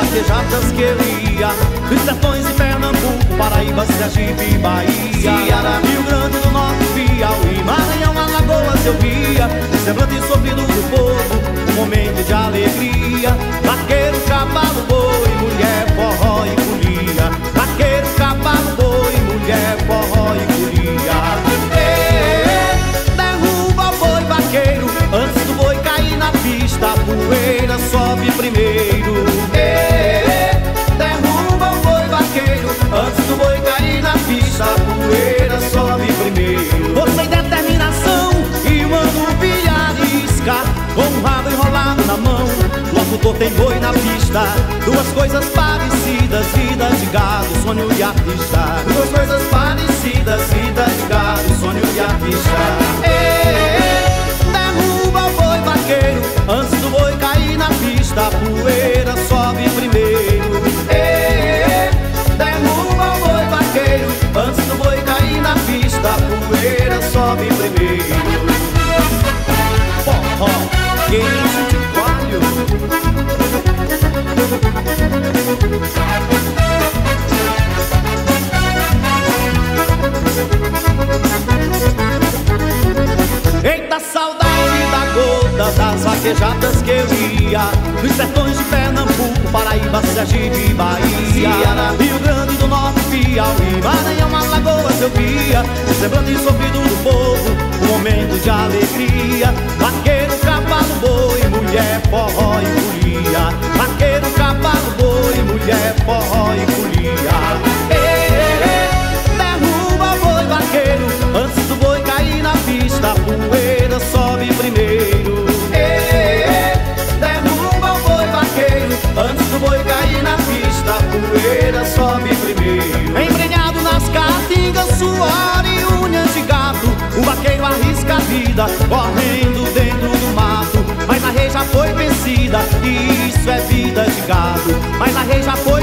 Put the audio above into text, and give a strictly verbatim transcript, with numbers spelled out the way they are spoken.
vaquejadas que lia estações de Pernambuco, Paraíba, Sergipe e Bahia, Ceará, Rio Grande do Norte, Piauí, Maranhão, Alagoas eu via semblante sorrido do povo, um momento de alegria. Vaqueiro, cavalo, boi, mulher, forró e folia. Vaqueiro, cavalo, boi, mulher, forró e folia. Derruba o boi vaqueiro antes do boi cair na pista, a poeira sobe primeiro. Antes do boi cair na pista, a poeira sobe primeiro. Força e determinação e mando pilharisca, com um rabo enrolado na mão. Locutor tem boi na pista, duas coisas parecidas, vida de gado, sonho e artista. Duas coisas parecidas, vida de gado, sonho e artista. Ei, derruba o boi vaqueiro antes do boi cair na pista, a poeira sobe primeiro. Antes do boi cair na pista, a poeira sobe primeiro. Forró, queijo de coalho, eita saudade da gota das vaquejadas que eu ia nos sertões de Pernambuco, Paraíba, Sergipe e Bahia, Ceará, Rio Grande do Norte, Piauí, Maranhão, Alagoas eu via o semblante sofrido do povo, um momento de alegria. Vaqueiro, cavalo, boi, mulher, forró e folia. Vaqueiro, cavalo, boi, mulher, forró e folia. Derruba o boi vaqueiro antes do boi cair na pista, a poeira sobe primeiro. Derruba o boi vaqueiro antes do boi cair na pista, a poeira sobe primeiro. Embrenhado nas caatingas, suor e unhas de gato, o vaqueiro arrisca a vida correndo dentro do mato. Mas a rei já foi vencida, e isso é vida de gado. Mas a rei já foi